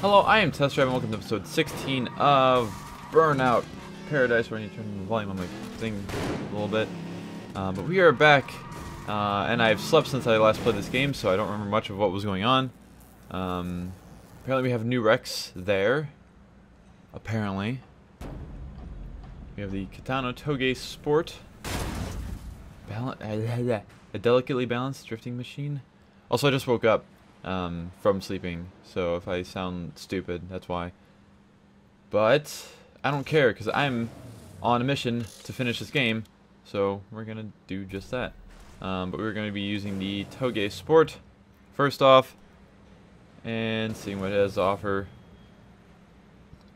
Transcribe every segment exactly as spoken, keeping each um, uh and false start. Hello, I am Test Drive, and welcome to episode sixteen of Burnout Paradise. We're going to turn the volume on my thing a little bit. Uh, but we are back, uh, and I've slept since I last played this game, so I don't remember much of what was going on. Um, apparently we have new wrecks there. Apparently. We have the Kitano Touge Sport. Bal a delicately balanced drifting machine. Also, I just woke up. Um, from sleeping, so if I sound stupid, that's why. But I don't care, because I'm on a mission to finish this game, so we're gonna do just that. Um, but we're gonna be using the Touge Sport first off, and seeing what it has to offer.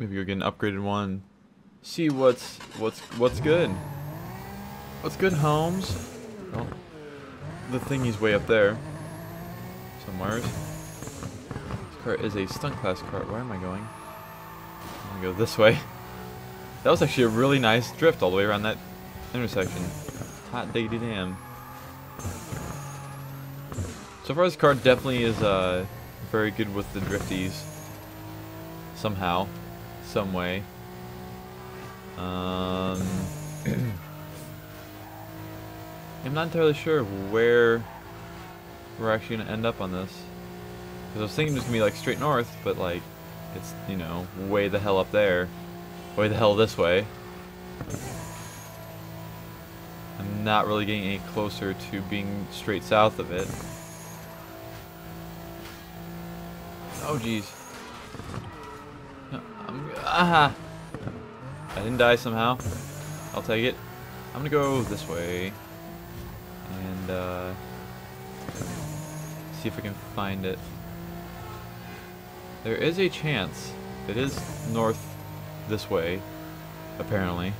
Maybe go get an upgraded one. See what's what's what's good. What's good, Holmes? Oh, the thingy's way up there. Somewhere. This car is a stunt class cart. Where am I going? I'm gonna go this way. That was actually a really nice drift all the way around that intersection. Hot diggity damn. So far, this car definitely is uh, very good with the drifties. Somehow, some way. Um, I'm not entirely sure where we're actually going to end up on this. Because I was thinking it was going to be like straight north, but like, it's, you know, way the hell up there. Way the hell this way. I'm not really getting any closer to being straight south of it. Oh jeez. Aha! I didn't die somehow. I'll take it. I'm going to go this way. And uh... see if I can find it. There is a chance. It is north this way, apparently.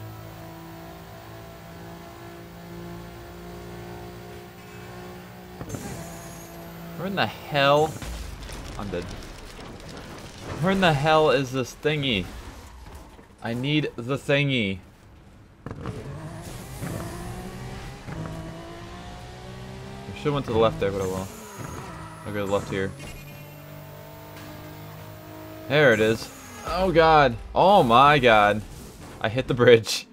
Where in the hell? I'm dead. Where in the hell is this thingy? I need the thingy. I should have went to the left there, but I will. I'll go to the left here. There it is. Oh god. Oh my god. I hit the bridge.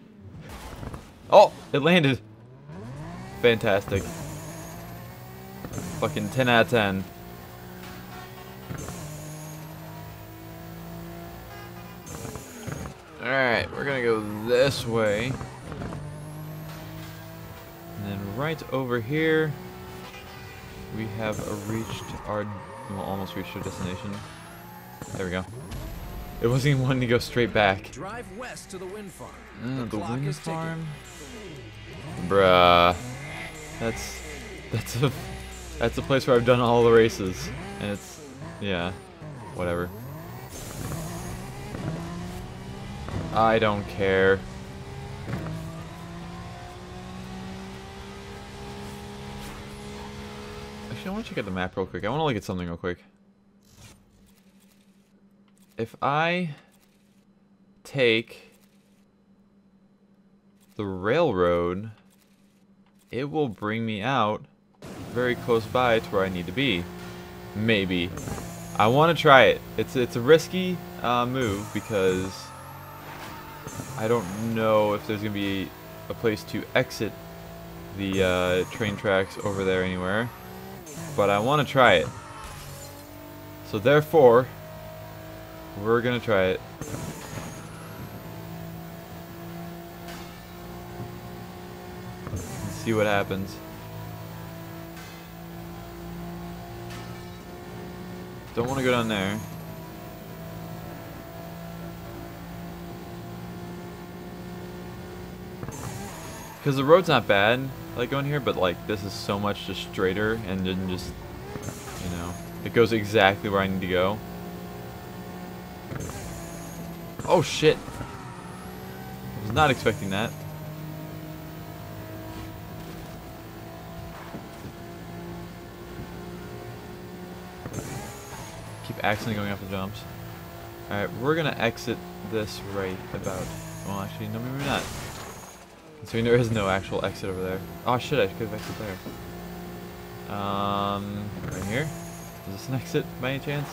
Oh! It landed. Fantastic. Fucking ten out of ten. Alright, we're gonna go this way. And then right over here. We have reached our, well, almost reached our destination. There we go. It wasn't even wanting to go straight back. Drive west to the wind farm. Mm, the the wind farm? Ticking. Bruh. That's, that's a, that's a place where I've done all the races. And it's, yeah, whatever. I don't care. I want to check out the map real quick. I want to look at something real quick. If I take the railroad, it will bring me out very close by to where I need to be. Maybe. I want to try it. It's it's a risky uh, move because I don't know if there's going to be a place to exit the uh, train tracks over there anywhere. But I want to try it. So therefore, we're going to try it. And see what happens. Don't want to go down there. Because the road's not bad. Like going here, but like this is so much just straighter and then just, you know, it goes exactly where I need to go. Oh shit! I was not expecting that. Keep accidentally going off the jumps. Alright, we're gonna exit this right about. Well, actually, no, maybe not. So there is no actual exit over there. Oh shit, I could have exited there. Um, right here? Is this an exit by any chance?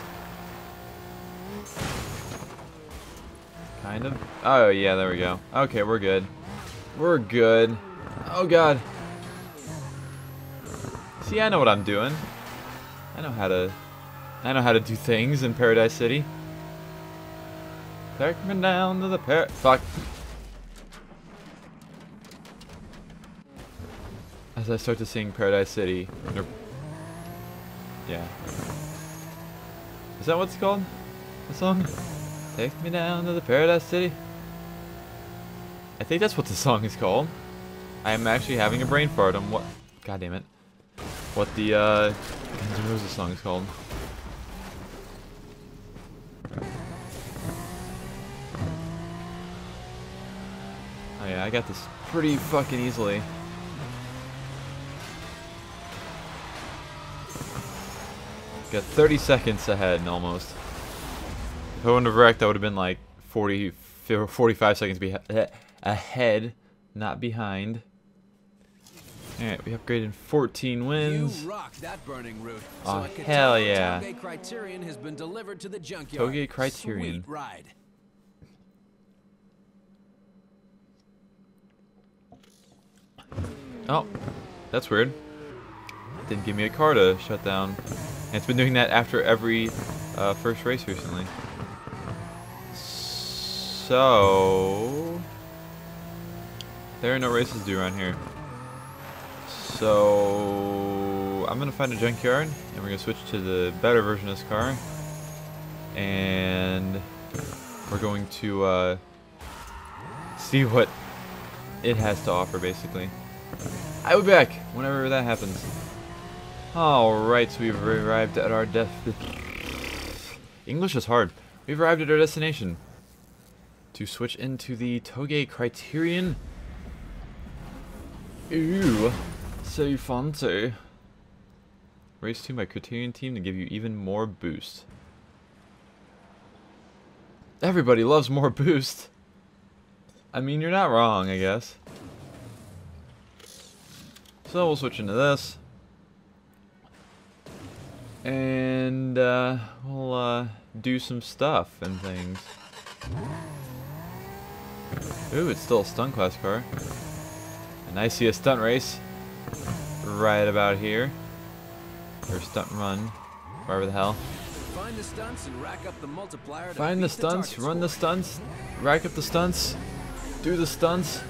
Kind of. Oh, yeah, there we go. Okay, we're good. We're good. Oh, God. See, I know what I'm doing. I know how to... I know how to do things in Paradise City. They're coming down to the par... Fuck. As I start to sing Paradise City... Yeah. Is that what it's called? The song? Take me down to the Paradise City? I think that's what the song is called. I am actually having a brain fart on what... God damn it. What the, uh... Guns N' Roses song is called. Oh yeah, I got this pretty fucking easily. Got thirty seconds ahead, almost. If I wouldn't have wrecked, I would have been like forty, forty-five seconds be ahead, not behind. Alright, we upgraded fourteen wins. You rock that burning route. Oh, so hell yeah. Touge Criterion has been delivered to the junkyard. Touge Criterion. Sweet ride. Oh, that's weird. It didn't give me a car to shut down. And it's been doing that after every uh, first race recently. So... There are no races due around here. So... I'm going to find a junkyard, and we're going to switch to the better version of this car. And... We're going to uh, see what it has to offer, basically. I'll be back whenever that happens. Alright, so we've arrived at our death... English is hard. We've arrived at our destination. To switch into the Touge Criterion. Ooh, so fancy. Race two by Criterion team to give you even more boost. Everybody loves more boost. I mean, you're not wrong, I guess. So we'll switch into this. And uh, we'll uh, do some stuff and things. Ooh, it's still a stunt class car. And I see a stunt race right about here. Or stunt run, wherever the hell. Find the stunts and rack up the multiplier. Find the stunts, run the stunts, rack up the stunts, do the stunts.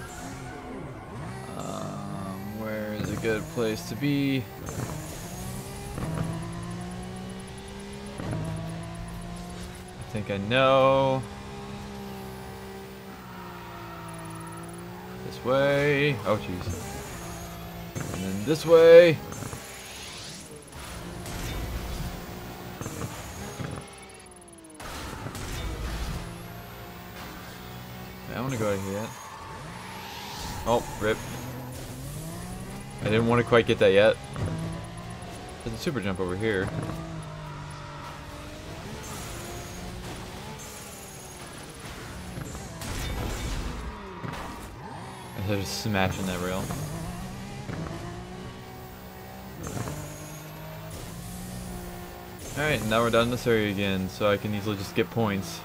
Um, where is a good place to be? I think I know. This way. Oh, jeez. And then this way. I want to go out of here. Oh, rip. I didn't want to quite get that yet. There's a super jump over here. They're just smashing that rail. Alright, now we're down this area again, so I can easily just get points.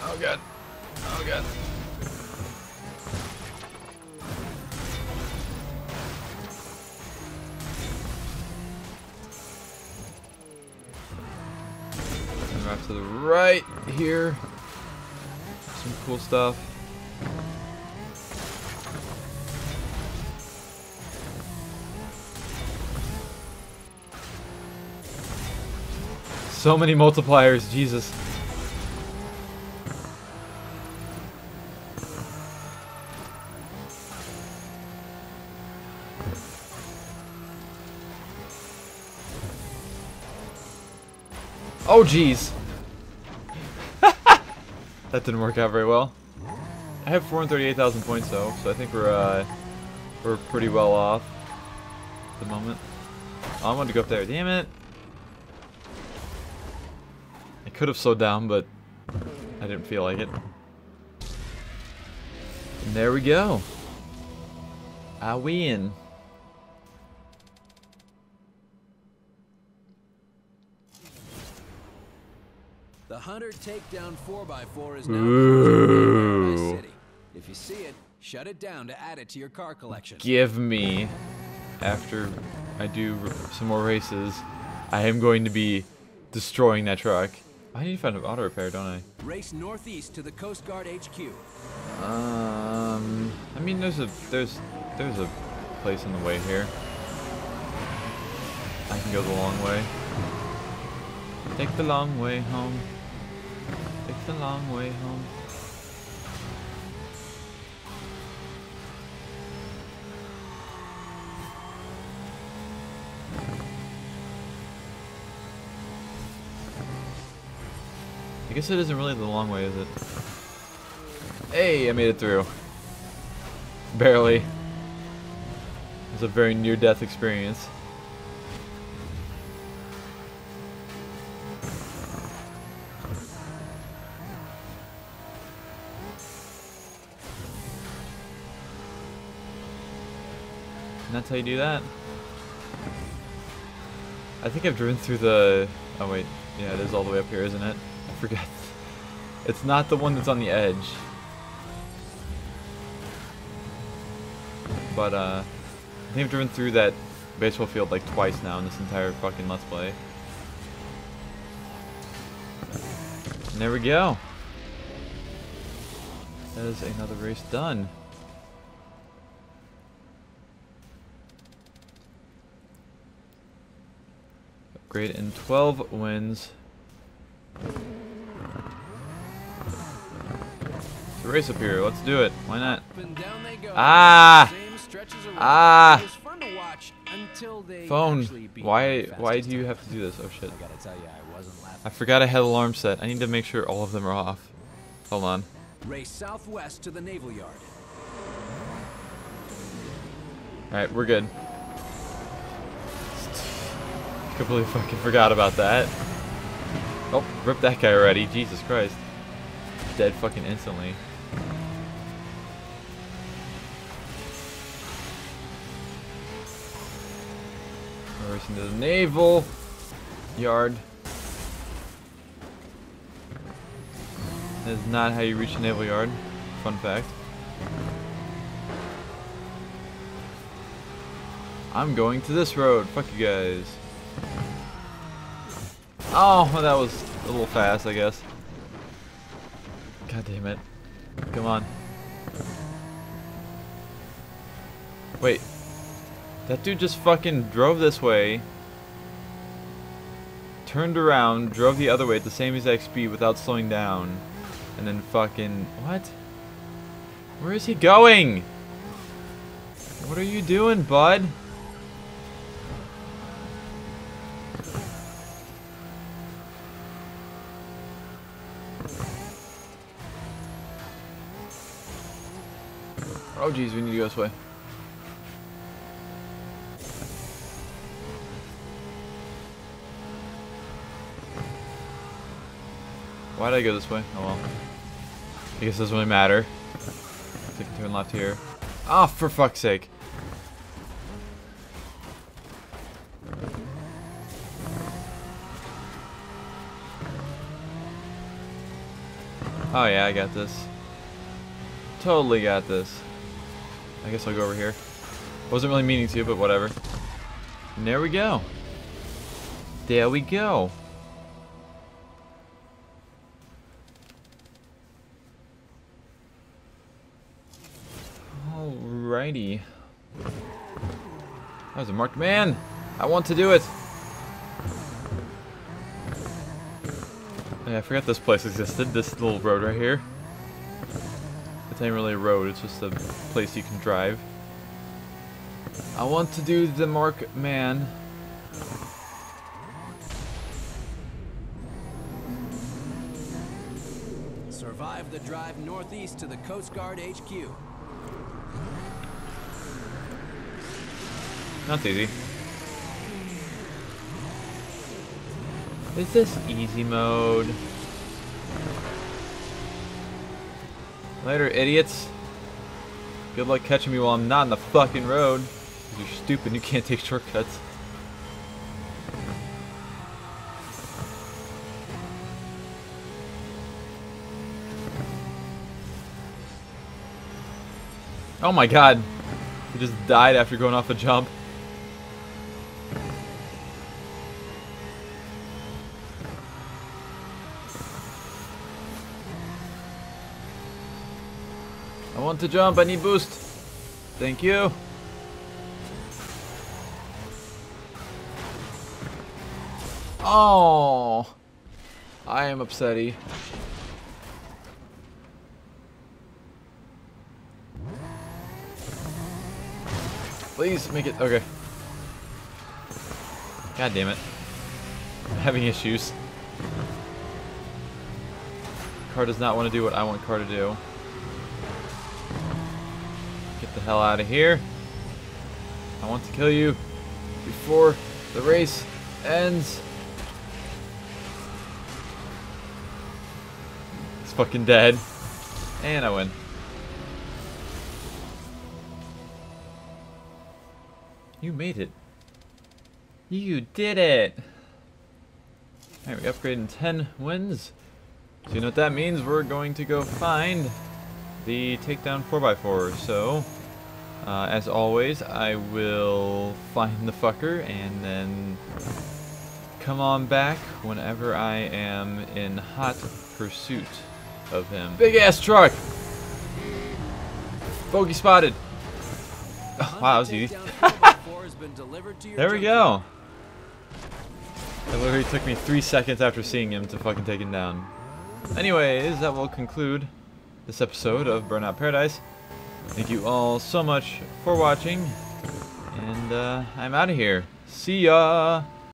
Oh god. Oh god. To the right here, some cool stuff. So many multipliers, Jesus. Oh, jeez. That didn't work out very well. I have four hundred thirty-eight thousand points though, so I think we're uh, we're pretty well off at the moment. Oh, I wanted to go up there. Damn it! I could have slowed down, but I didn't feel like it. And there we go. Are we in? The Hunter Takedown four by four is now in Paradise City. If you see it, shut it down to add it to your car collection. Give me, after I do some more races, I am going to be destroying that truck. I need to find an auto repair, don't I? Race northeast to the Coast Guard H Q. Um, I mean, there's a there's there's a place on the way here. I can go the long way. Take the long way home. Take the long way home. I guess it isn't really the long way, is it? Hey, I made it through. Barely. It was a very near-death experience. And that's how you do that. I think I've driven through the... Oh wait, yeah, it is all the way up here, isn't it? I forgot. It's not the one that's on the edge. But, uh, I think I've driven through that baseball field like twice now in this entire fucking Let's Play. And there we go. That is another race done. Upgrade in twelve wins. It's a race up here. Let's do it. Why not? Ah! Ah! Phone. Why? Why do you have to do this? Oh shit! I forgot I had an alarm set. I need to make sure all of them are off. Hold on. Race southwest to the naval yard. All right, we're good. Completely fucking forgot about that. Oh, ripped that guy already. Jesus Christ. Dead fucking instantly. We're racing to the naval yard. That is not how you reach the naval yard. Fun fact. I'm going to this road. Fuck you guys. Oh, well, that was a little fast, I guess. God damn it. Come on. Wait. That dude just fucking drove this way, turned around, drove the other way at the same exact speed without slowing down, and then fucking... What? Where is he going? What are you doing, bud? Oh geez, we need to go this way. Why did I go this way? Oh well. I guess it doesn't really matter. Take a turn left here. Ah, for fuck's sake. Oh yeah, I got this. Totally got this. I guess I'll go over here. Wasn't really meaning to, but whatever. And there we go. There we go. Alrighty. That was a marked man. I want to do it. Yeah, I forgot this place existed. This little road right here. It's not really a road, it's just a place you can drive. I want to do the mark man. Survive the drive northeast to the Coast Guard H Q. That's easy. Is this easy mode? Later, idiots. Good luck catching me while I'm not in the fucking road. You're stupid and you can't take shortcuts. Oh my god, he just died after going off a jump. I want to jump, I need boost. Thank you. Oh, I am upsetty. Please make it. Okay. God damn it. I'm having issues. Car does not want to do what I want car to do. Get the hell out of here. I want to kill you before the race ends. It's fucking dead. And I win. You made it. You did it. All right, we upgraded in ten wins. So you know what that means? We're going to go find the Takedown four by four. So, uh, as always, I will find the fucker and then come on back whenever I am in hot pursuit of him. Big ass truck. Bogey spotted. Oh, wow, that was easy. There we go. It literally took me three seconds after seeing him to fucking take him down. Anyways, that will conclude this episode of Burnout Paradise. Thank you all so much for watching. And uh, I'm out of here. See ya!